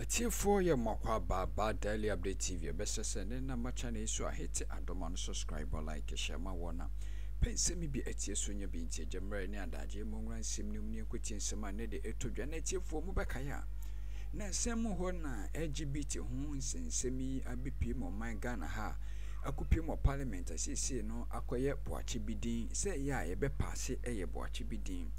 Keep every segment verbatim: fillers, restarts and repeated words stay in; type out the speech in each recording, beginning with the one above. Atiefoɔ yɛ makwa baba Daily Updates T V besese ne na macha ne so ahete adoma no subscribe like share ma wona pense mi bi atie so nya bi ntie gemre ne Adagye mo nwran sim ne mu ne kweti nsema ne de etodwa na atiefoɔ mu beka ya na nsem ho na L G B T ho nsensemi abipi mo man Ghana ha akopie mo parliament asisi no akoye boache bidin se ya ye be passe eye boache bidin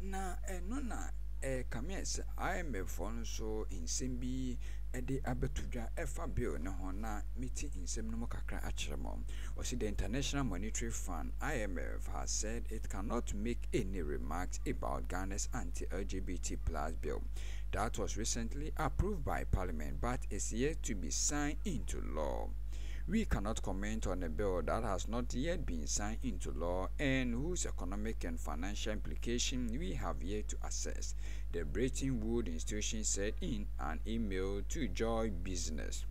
na eno na Eh, kames I M F on so in Simbi Ede Abetuja F A B na hona miti in Semno Kakra Achramon. Or see the International Monetary Fund I M F has said it cannot make any remarks about Ghana's anti-L G B T plus bill. That was recently approved by Parliament but is yet to be signed into law. We cannot comment on a bill that has not yet been signed into law and whose economic and financial implications we have yet to assess, the Bretton Woods Institution said in an email to Joy Business.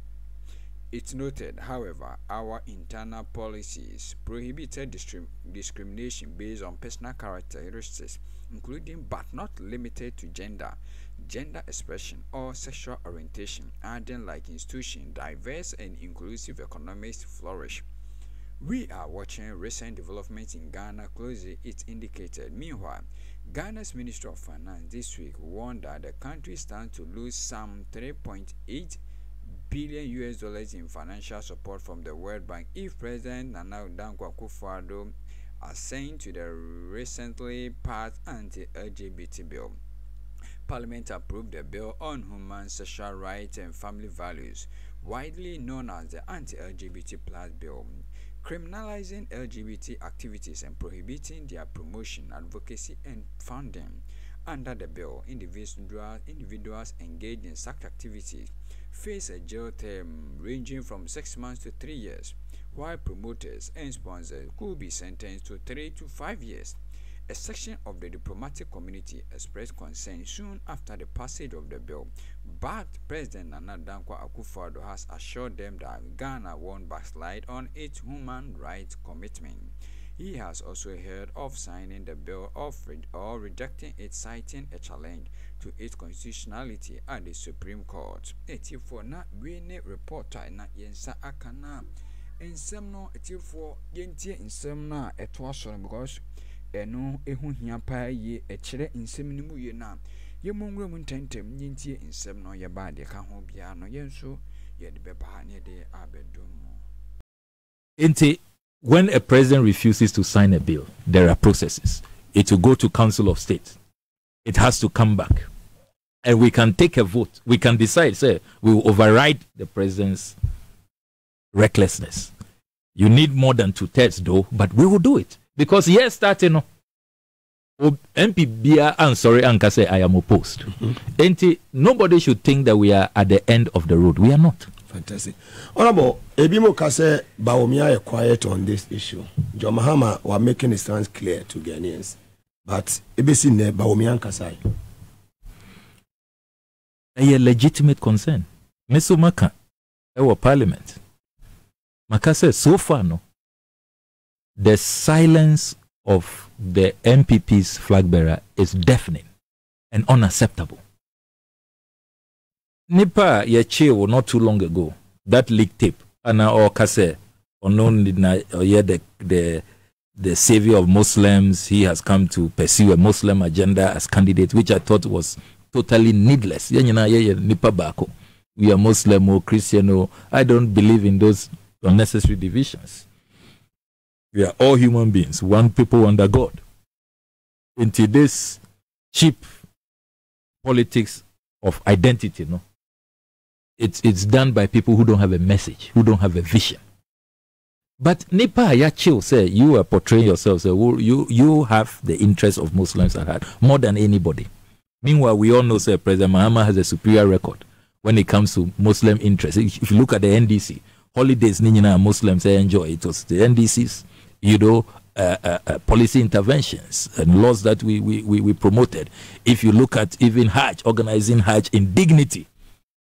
It noted, however, our internal policies prohibited discrim discrimination based on personal characteristics, including but not limited to gender, gender expression, or sexual orientation, adding like institution, diverse and inclusive economics flourish. We are watching recent developments in Ghana closely, it indicated. Meanwhile, Ghana's Minister of Finance this week warned that the country stands to lose some three point eight billion U S dollars in financial support from the World Bank if President Nana Akufo-Addo assents to the recently passed anti-L G B T bill. Parliament approved the bill on human, social rights and family values, widely known as the anti-L G B T plus bill, criminalizing L G B T activities and prohibiting their promotion, advocacy and funding. Under the bill, individuals, individuals engaged in such activities face a jail term ranging from six months to three years, while promoters and sponsors could be sentenced to three to five years. A section of the diplomatic community expressed concern soon after the passage of the bill, but President Nana Akufo-Addo has assured them that Ghana won't backslide on its human rights commitment. He has also heard of signing the bill or rejecting it, citing a challenge to its constitutionality at the Supreme Court. Etifo na wene reporter na yensa akana nsem no etifo yentie nsem na eto aso because eno ehu hia pa ye echire nsem ni mu ye na ye monwre mu ntentem yentie nsem no ye ba de ka ho bia no yenso ye de beba ne de abedum enti. When a president refuses to sign a bill, there are processes. It will go to Council of State. It has to come back. And we can take a vote. We can decide, say, we will override the president's recklessness. You need more than two thirds, though, but we will do it. Because, yes, starting M P B, I'm sorry, Anka say, I am opposed. Mm-hmm. Nobody should think that we are at the end of the road. We are not. Fantastic. Honorable, Ebimo Kase Bawumia is quiet on this issue. John Mahama was making his stance clear to Ghanaians. But Ebisi ne Bawumia Kasai. A legitimate concern. Mister Maka, our parliament. Maka said, so far, no. The silence of the M P P's flag bearer is deafening and unacceptable. Nipa Yachi not too long ago, that leaked tape, Anna or Kase, unknown the the the savior of Muslims, he has come to pursue a Muslim agenda as candidate, which I thought was totally needless. We are Muslim or Christian or I don't believe in those unnecessary divisions. We are all human beings, one people under God. Into this cheap politics of identity, no. It's, it's done by people who don't have a message, who don't have a vision. But Nipa Ayachil said, you are portraying yourself, say, well, you, you have the interests of Muslims at heart more than anybody. Meanwhile, we all know, say, President Mahama has a superior record when it comes to Muslim interests. If you look at the N D C, holidays, Ninina Muslims say, enjoy. It was the N D C's, you know, Uh, uh, uh, policy interventions and laws that we, we, we, we promoted. If you look at even Hajj, organizing Hajj in dignity,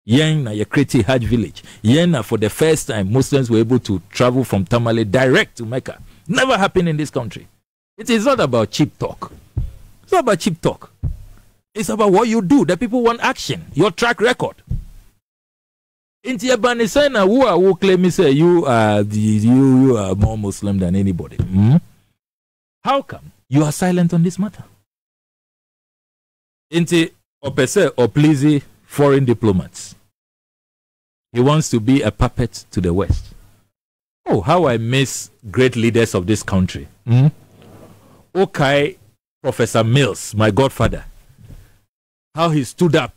Yen na Yakriti Hajj village, Yen na for the first time Muslims were able to travel from Tamale direct to Mecca. Never happened in this country. It is not about cheap talk. It's not about cheap talk. It's about what you do. The people want action, your track record. Inti Abanisana, who are who claim say you are the you, you are more Muslim than anybody. Hmm? How come you are silent on this matter? Inti Opese or please foreign diplomats. He wants to be a puppet to the West. Oh, how I miss great leaders of this country. Hmm? Okay, Professor Mills, my godfather. How he stood up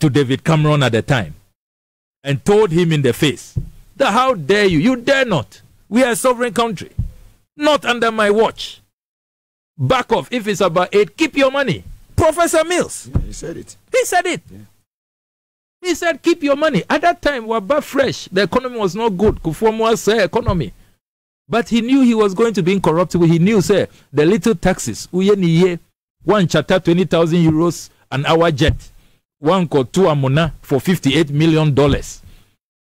to David Cameron at the time. And told him in the face that how dare you, you dare not. We are a sovereign country. Not under my watch. Back off. If it's about aid, keep your money. Professor Mills. Yeah, he said it. He said it. Yeah. He said, keep your money. At that time, we were back fresh. The economy was not good. Kufuor was say economy. But he knew he was going to be incorruptible. He knew, sir, the little taxes. One charter twenty thousand euros an hour jet. One call two Amona for fifty-eight million dollars.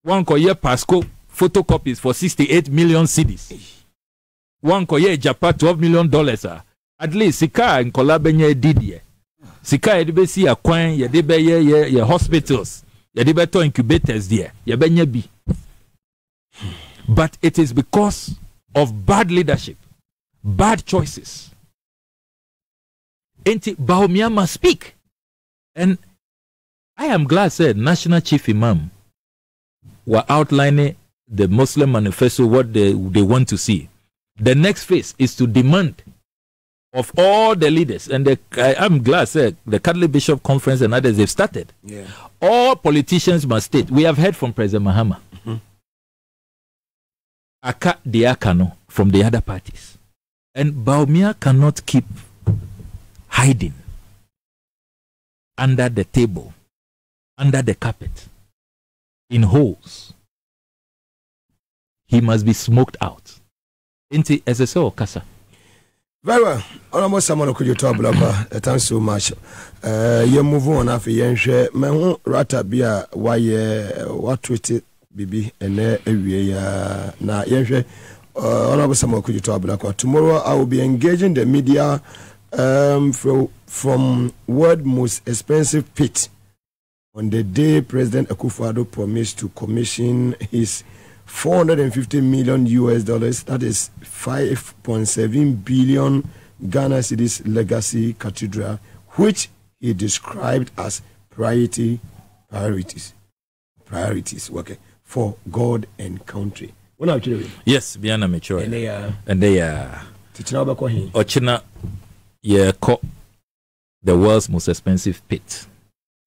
One call year Pasco photocopies for sixty-eight million cedis. One call year Japan twelve million dollars. At least Sika and Kolabenya Didier. Sika Edibesi a coin, ye debe ye ye hospitals, ye debeto incubators there, ye benye bi. But it is because of bad leadership, bad choices. Enti Bawumia must speak. And I am glad said National Chief Imam were outlining the Muslim manifesto, what they, they want to see. The next phase is to demand of all the leaders, and the, I am glad said the Catholic Bishop Conference and others, they've started. Yeah. All politicians must state. We have heard from President Mahama. Mm-hmm. Aka diakano from the other parties. And Bawumia cannot keep hiding under the table. Under the carpet, in holes, he must be smoked out. Inti S S O Kasa. Very well. Almost someone could you talk about thanks so much. Uh, you move on after you share. Mehu rata bia why what tweeted B B and uh na yenche uh honorable someone could you talk about tomorrow. I will be engaging the media um from from world most expensive pit. On the day President Akufo-Addo promised to commission his four hundred fifty million U S dollars, that is five point seven billion Ghana City's legacy cathedral, which he described as priority priorities priorities okay for God and country. When are you doing? Yes, Biana mature. And they are. And they are. Ochina, yeah, the world's most expensive pit.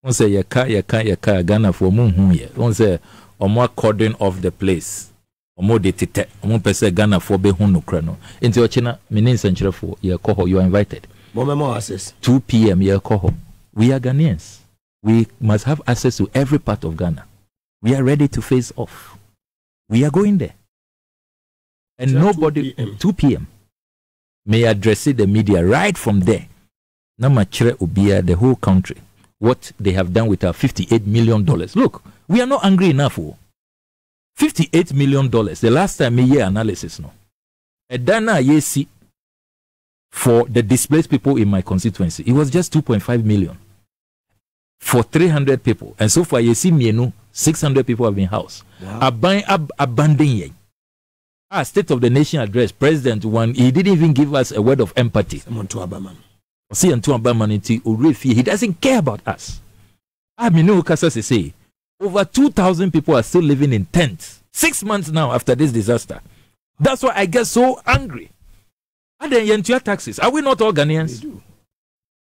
One say your car, your car, your car, Ghana for moon here. One say or more cordon off the place. Or more detect. One person Ghana for be home no crano. Into your China, meaning central for your coho, you are invited. two P M your coho. We are Ghanaians. We must have access to every part of Ghana. We are ready to face off. We are going there. And so nobody two P M may address the media right from there. Namachere ubia the whole country. What they have done with our fifty-eight million dollars. Look, we are not angry enough. Oh. fifty-eight million dollars. The last time a year analysis no. Edana ye see for the displaced people in my constituency. It was just two point five million for three hundred people. And so far, you see me no six hundred people have been housed. Wow. Aban ab abandon ah, State of the Nation address, President one, he didn't even give us a word of empathy. Someone to Abaman. See and he doesn't care about us. I mean, no, say over two thousand people are still living in tents six months now after this disaster. That's why I get so angry. And then you your taxes. Are we not all Ghanaians? Do.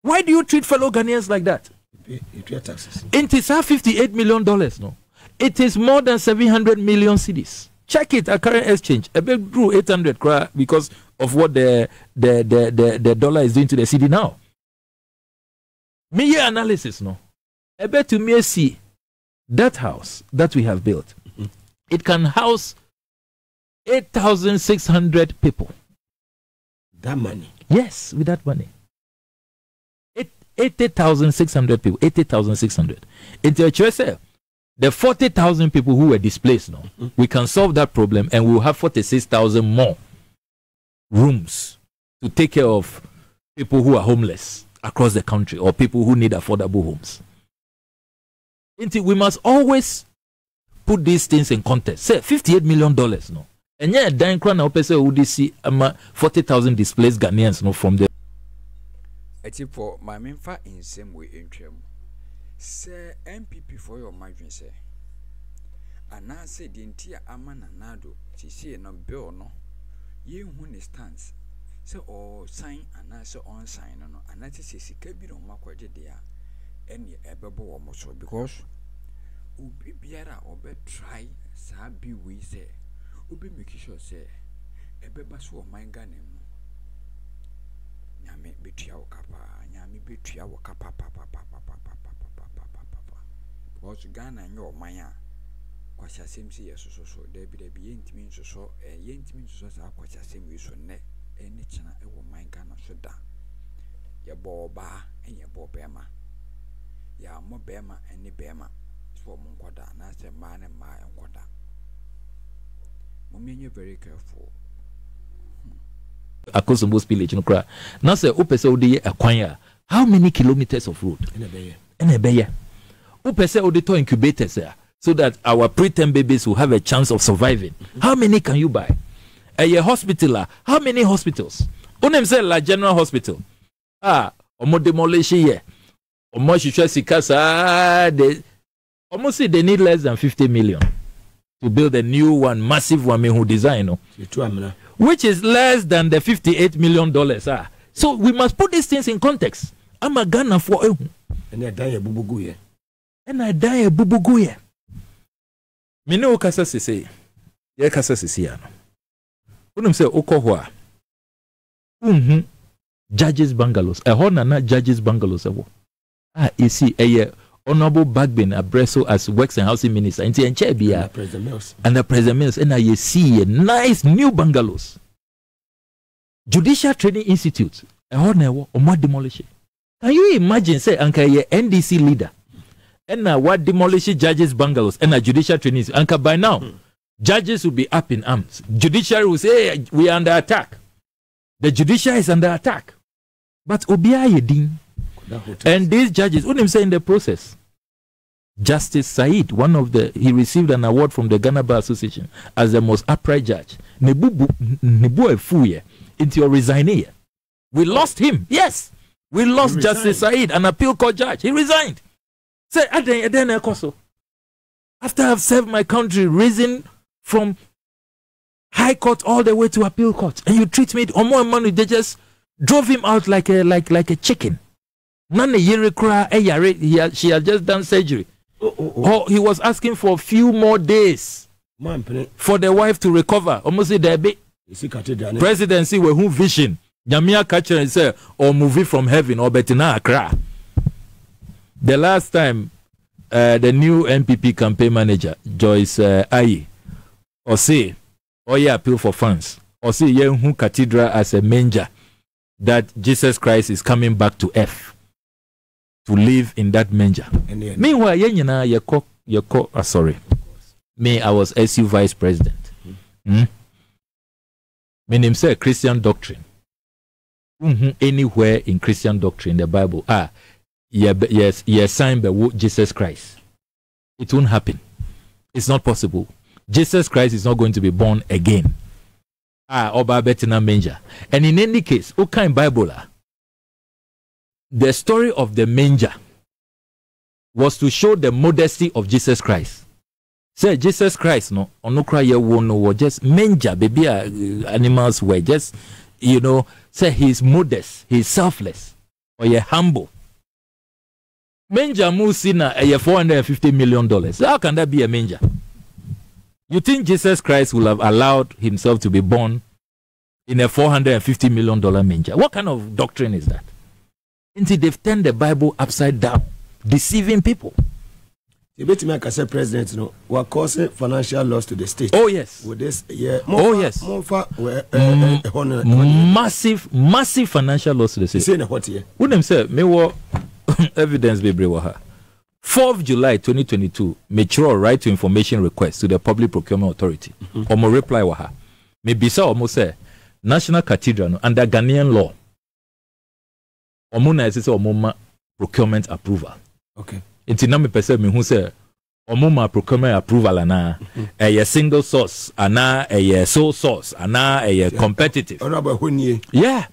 Why do you treat fellow Ghanaians like that? You pay, you pay taxes. It is fifty-eight million dollars. No, it is more than seven hundred million cedis. Check it at current exchange. A big grew eight hundred because of what the the, the the the dollar is doing to the city now. Me analysis no. I bet to me see that house that we have built. Mm-hmm. It can house eight thousand six hundred people. That money. Yes, with that money. It eighty thousand six hundred people. Eighty thousand six hundred. It's a choice. The forty thousand people who were displaced now, mm-hmm. we can solve that problem and we'll have forty-six thousand more rooms to take care of people who are homeless across the country or people who need affordable homes. We must always put these things in context. Say fifty-eight million dollars, no. And yeah, Dan Kran now pese would see forty thousand displaced Ghanaians, no, from the. A tip for my main fa in same way in Trem. Say M P P for your margin, say. And I say the entire Amana Nado, she see no bill, no. You who stands. So or sign and I so on sign, no, and that is a cabin on Makwaja there. Any ebebo or moso because Ubi Biara or be try, Sabi we say. Ubi make sure say a bebas or my ganem. Yame betray our capa, Yami betray our capa, papa, papa, papa, papa, papa, papa. Because Ghana and your Maya was a same sea as so so, there be the intimate so, a intimate so as I was a same use on neck. Any channel a woman cannot shut down. Your ball bar and your ball bema. Your more bema and the bema. For Monquada, and I said, man and my unquada. Mommy, you're very careful. I cause the most village in cry. Now, sir, Upes Ode acquire how many kilometers of road? In a bayer. In a bayer. Upes Ode incubators there so that our preterm babies will have a chance of surviving. How many can you buy? A hospital, how many hospitals? Onem say la general hospital. Ah, omo demolish here. Omo shishwa sikasa. They almost say they need less than fifty million to build a new one, massive one. Me who design, which is less than the fifty-eight million dollars. Ah, so we must put these things in context. I'm a Ghana for you. And I die a bubuguye. And I die a bubuguye. Me no kasa sisi. Ye kasa sisi ano. Unum say okohwa. Mhm. Judges bungalows. A hona na judges bungalows ewo. Ah, you see a honorable Bagbin Abresso as Works and Housing Minister. And the President Mills. And the President Mills. And I see a nice new bungalows. Judicial Training Institute. A hona ewo omo demolish. Can you imagine say anka ye N D C leader? And now what demolish judges bungalows and a judicial training anka by now. Hmm. Judges will be up in arms. Judiciary will say, hey, we are under attack. The judiciary is under attack. But Obia Yedin. And these judges, what do you say in the process? Justice Said, one of the, he received an award from the Ghana Bar Association as the most upright judge. We lost him. Yes. We lost Justice Said, an appeal court judge. He resigned. Say, after I've served my country, risen from high court all the way to appeal court, and you treat me or more and more, they just drove him out like a like like a chicken. Nana Yerikra, he she had just done surgery. Oh, oh, oh. Oh, he was asking for a few more days man, for the wife to recover. Almost the presidency were who vision. Yamia catcher and say, or movie from heaven, or Betina Accra. The last time uh, the new M P P campaign manager, Joyce uh, Ayi, or say, or yeah, appeal for funds, or say, yeah, cathedral as a manger that Jesus Christ is coming back to earth to live in that manger. Meanwhile, yeah, you cook, you cook, sorry, me, I was S U vice president. Me, himself, Christian doctrine. Mm-hmm. Anywhere in Christian doctrine, the Bible, ah, yeah, yes, yes, sign by Jesus Christ. It won't happen, it's not possible. Jesus Christ is not going to be born again. Ah, Oba Betina manger. And in any case, okay, in Bible, the story of the manger was to show the modesty of Jesus Christ. Say Jesus Christ, no, onukra ye wo no, just manger, baby, animals were just, you know, say he's modest, he's selfless, or ye humble. Manger musina a four hundred and fifty million dollars. How can that be a manger? You think Jesus Christ will have allowed himself to be born in a four hundred fifty million dollar manger? What kind of doctrine is that? Until they've turned the Bible upside down, deceiving people. The Betimaka said, President, you know, we're causing financial loss to the state. Oh, yes. With this, yeah. Oh, yes. Massive, massive financial loss to the state. Saying what year? Wouldn't say, me what evidence be brewaha. fourth of July twenty twenty-two, mature right to information request to the Public Procurement Authority. Mm-hmm. Omo reply waha. Maybe so omo say National Cathedral under Ghanaian law. Omo na ese omo ma procurement approval. Okay. Inti na me person me who say Omuma procurement approval ana a single source ana a sole source ana a competitive. Yeah.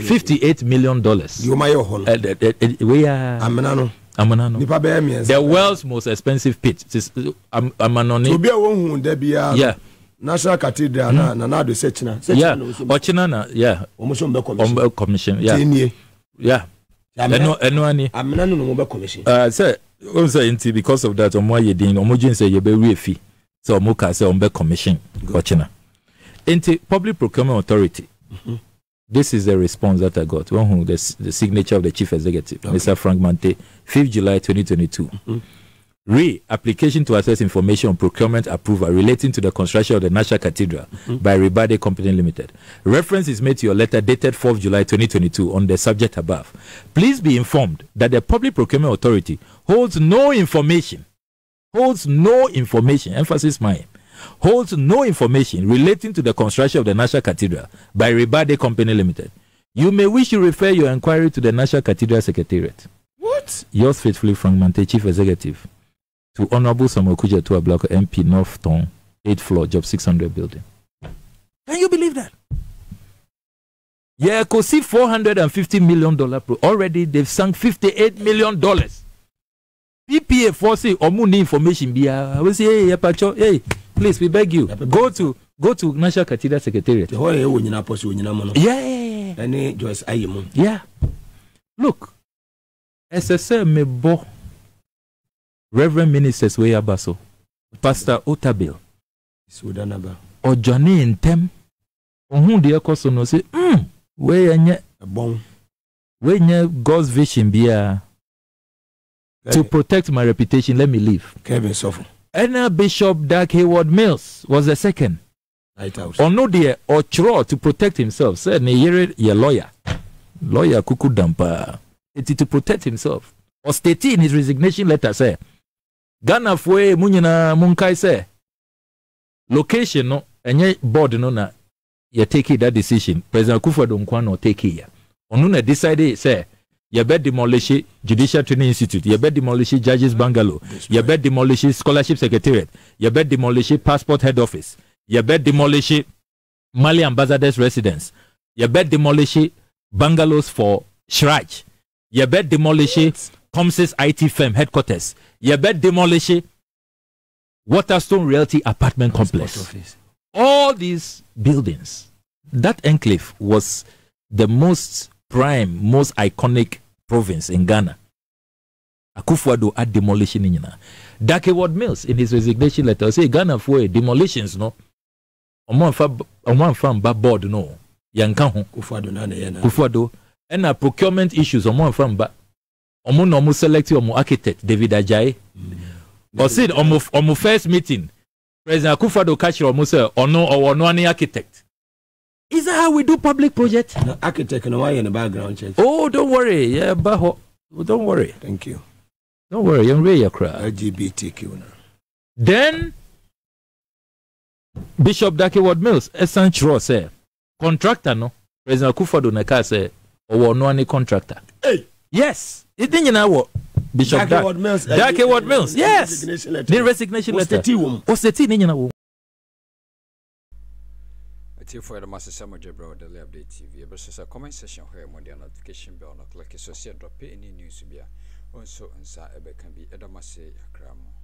fifty-eight million dollars. We are Amanano. Amanano. The world's most expensive pit. Am Amanoni. Yeah. National Cathedral na na do sechina. Yeah. Ochina na yeah. Omo commission. Yeah. Yeah. Eno eno ani. Amanano no mo commission. Uh say because of that, omo ye din omo jin say ye be we fi say omo ka say omo be commission ochina. Into Public Procurement Authority. This is the response that I got. Well, the, the signature of the chief executive, okay. Mister Frank Mante, fifth July twenty twenty-two. Mm-hmm. Re-application to access information on procurement approval relating to the construction of the National Cathedral mm-hmm. by Ribade Company Limited. Reference is made to your letter dated fourth July twenty twenty-two on the subject above. Please be informed that the Public Procurement Authority holds no information, holds no information, emphasis mine, holds no information relating to the construction of the National Cathedral by Ribade Company Limited. You may wish to refer your inquiry to the National Cathedral Secretariat. What? Yours faithfully, Frank Mante, Chief Executive, to Honorable Samuel Kujatua, Black M P, Northtown, eighth floor, Job six hundred building. Can you believe that? Yeah, I could see four hundred fifty million dollars. Already, they've sunk fifty-eight million dollars. P P A forcing Omu need information. I will say, hey, hey. Please, we beg you, go to go to National Cathedral Secretariat. Yeah. Yeah. Look, S S A Mebo, Reverend Ministers Weyabaso, Pastor Otabil, or Johnny in Tem, on whom the Acosono say, hmm, where ye a bomb, where ye God's vision be a to protect my reputation, let me leave. Kevin Sofo. And Bishop Dag Heward-Mills was the second. Lighthouse. Or no dear, or chro to protect himself. Said Neyere, your lawyer. Lawyer Kuku Dampa. It is to protect himself. Or state in his resignation letter, say, Ghana Fwe Munina Munkai, say, location, no, and ye board, no, na, ye take that decision. President Akufo-Addo Nkwano take it. Or no, decide, say, you bet demolish Judicial Training Institute. You bet demolish Judges Bungalow. You bet demolish Scholarship Secretariat. You bet demolish Passport Head Office. You bet demolish Mali Ambassador's Residence. You bet demolish Bungalows for Shraj. You bet demolish Comsys I T Firm Headquarters. You bet demolish Waterstone Realty Apartment Complex. All these buildings. That enclave was the most prime, most iconic province in Ghana. Akufo-Addo had demolition in Ghana. Dag Heward-Mills in his resignation letter say Ghana for demolitions no. Omo anfa from ba board no. Yankan ho Akufo-Addo na na. Akufo-Addo and a procurement issues omo from ba. Omo no mo select omo architect David Adjaye. Or said omo omo first meeting President Akufo-Addo catch omo say ono or no any architect. Is that how we do public projects? No, architect, no, why in the background, church? Oh, don't worry. Yeah, baho. Don't worry. Thank you. Don't worry. You're ready, you're crying. L G B T Q. Then, Bishop Dag Heward-Mills, Essan Chro say, contractor, no? President Akufo-Addo Naka say, or no any contractor. Hey! Yes! It didn't you know what? Bishop Dag Heward-Mills. Dag Heward-Mills. Yes! The resignation letter. What's the T? What's the T? Didn't you know? For the master Samuel Jebro, Daily Updates T V, versus a comment session where more the notification bell, not like a social drop any news be also, and sir, can be Edamase Akramo.